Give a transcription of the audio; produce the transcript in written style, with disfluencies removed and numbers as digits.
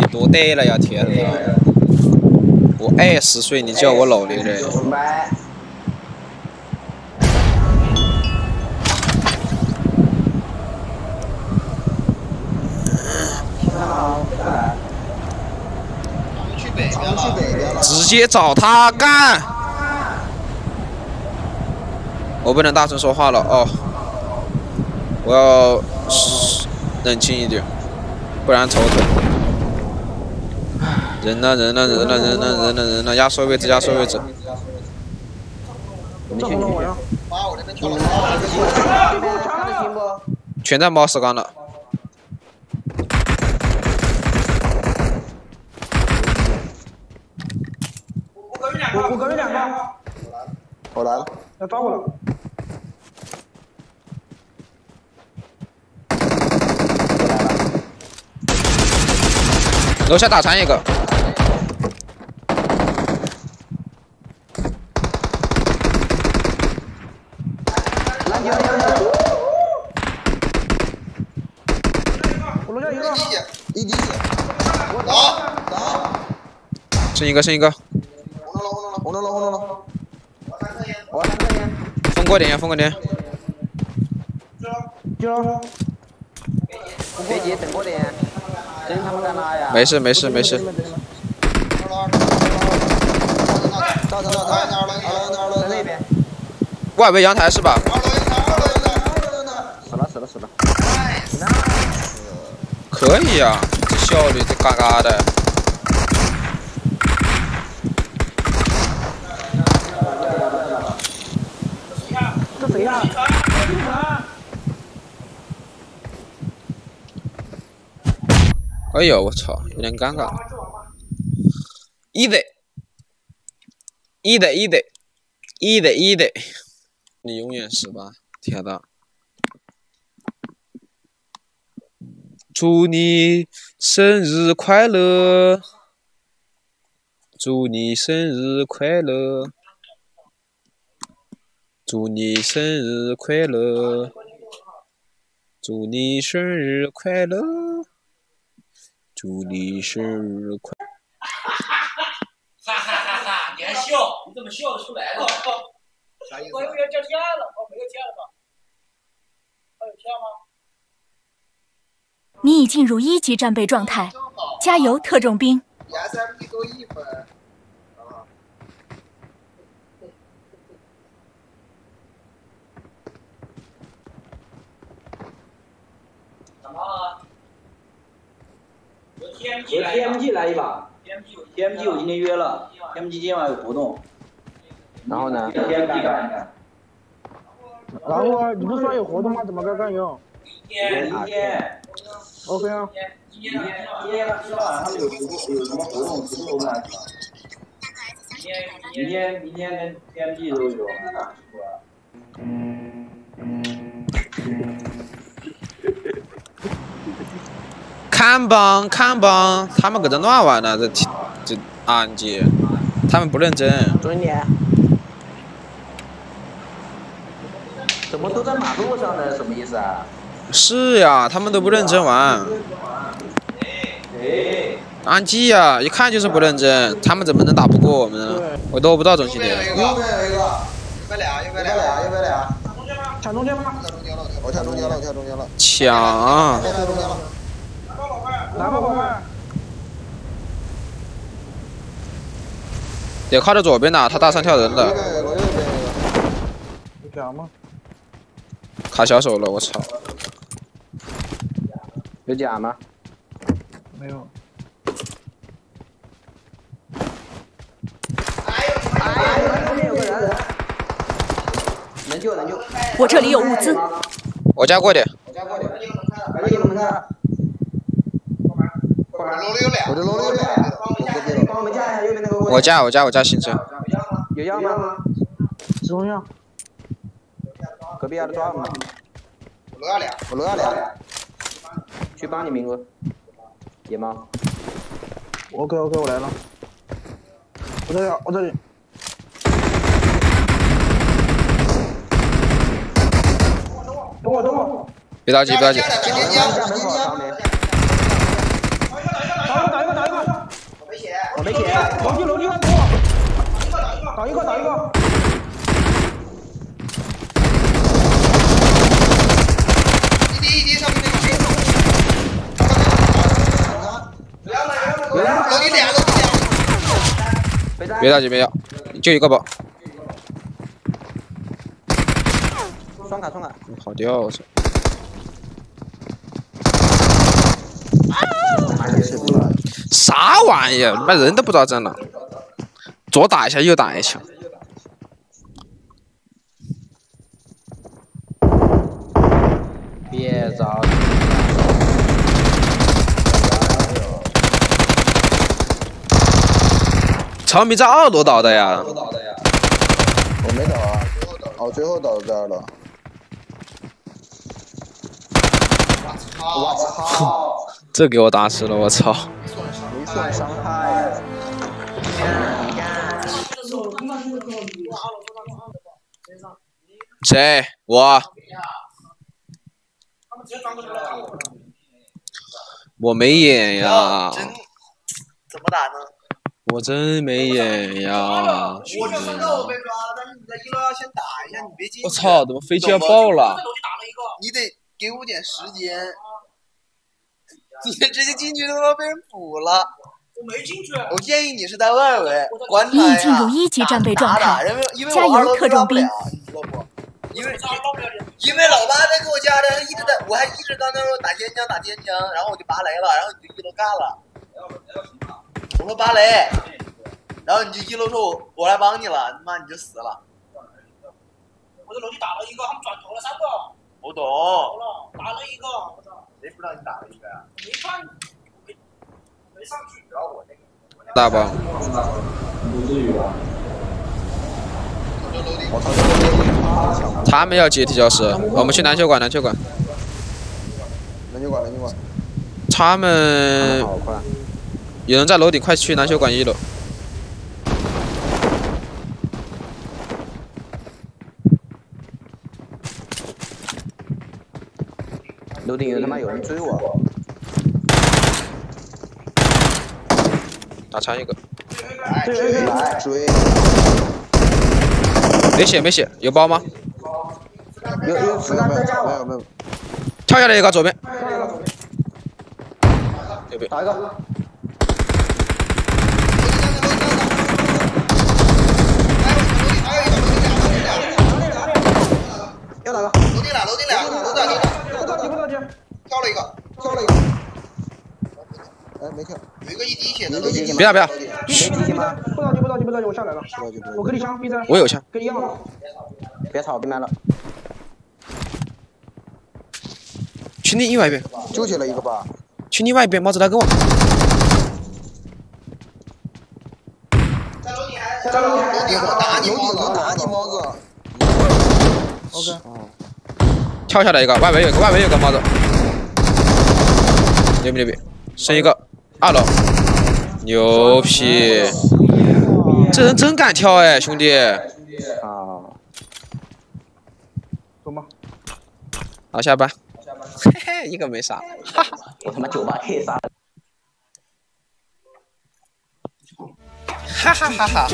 你多大了呀？天哪！我20岁，你叫我老年人。直接找他干！我不能大声说话了哦，我要冷静一点，不然头疼。人呢？压缩位置，全在猫死干了。 我隔壁两个，我来了，要抓我了。楼下打残一个，我楼下一个，一滴血，打，剩一个。 红灯了！我来这边。封过点。就。别急，等过点。真他妈干拉呀！没事。到那边。外围阳台是吧？死了。可以啊，这效率这嘎嘎的。 谁呀？哎呦，我操，有点尴尬。easy，你永远18，铁蛋。祝你生日快乐！祝你生日快乐！哈哈哈哈！你还笑？你怎么笑得出来了？啥意思？我有点叫天了，我没有天了吧？还有天吗？你已进入1级战备状态，加油，特种兵！ SMG 都1分。 TMG 来一把 ，TMG 我今天约了 ，TMG 今晚有活动。然后呢 ？TMG 干一干。然后你不是说有活动吗？怎么干？明天。OK 啊。今天晚上有什么活动？直播干一把。明天跟 TMG 都有。看吧，他们搁这乱玩呢，这RNG，他们不认真。准点。怎么都在马路上呢？什么意思啊？是呀，他们都不认真玩。RNG呀，一看就是不认真，他们怎么能打不过我们呢？我都不知道中心点。右边有一个，右边俩。抢中间吗？我抢中间了。抢！ 来吧，宝贝儿！得靠着左边呢，他大三跳人的。有甲吗？卡小手了，我操！有甲吗？没有。哎呦！后面有个人，能救！我这里有物资。我加过点。能看。 我这楼里有俩，帮我们架一下右边那个。我架新车。有药吗？止痛药。隔壁要抓我吗？我楼下俩。去帮你，明哥。野猫。OK， 我来了。我这里。等我。别着急。楼里俩，楼里俩。别着急，别着急，就一个宝。双卡，双卡。跑掉了。啥玩意儿？你妈人都不知道在哪。左打一下，右打一下。 别着急，长明在二楼倒的呀！我没倒啊，哦，最后倒的在二楼。我操！这给我打死了！我操！没算伤害。谁？我。 我没眼呀！怎么打呢？我真没眼呀！我就知道我被抓了，但是你在161先打一下，你别进去。我操！怎么飞机要爆了？你得给我点时间。你直接进去他妈被人捕了。我没进去。我建议你是在外围观察一下。进入一级战备状态，加油，特种兵！ 因为老八在给我加的，一直在，我还一直刚才说打尖枪打尖枪，然后我就拔雷了，然后你就一楼干了。我说拔雷，然后你就一楼说我来帮你了，他妈你就死了。我在楼梯打了一个，他们转头了三个。我懂。打了一个。谁不知道你打了一个呀？没看，没上去。然后我那个。大吧。不至于吧？ 他们要集体教室，我们去篮球馆，篮球馆。篮球馆，篮球馆。他们有人在楼顶，快去篮球馆1楼。楼顶有他妈有人追我！打残一个。来追！ 没血没血，有包吗？有子弹没有没有没有。跳下来一个左边。右边。打一个。又打个。楼顶俩，楼顶俩，楼顶俩。跳了一个，跳了一个。哎，没跳。有一个1滴血，有一个1滴血。别打别打。 不着急，我下来了。我给你枪，闭嘴。我有枪。给你要了。别吵，别埋了。去另外一边。纠结了一个吧。去另外一边，帽子来跟我。在楼顶还。在楼顶。楼顶我打你，我打你，帽子。OK。跳下来一个，外围有一个，外围有一个帽子。牛逼牛逼，剩一个，2楼。牛皮。 这人真敢跳哎，兄弟！啊，走吧，好下班。嘿嘿，一个没杀，哈哈，我他妈9K杀了，哈哈哈哈。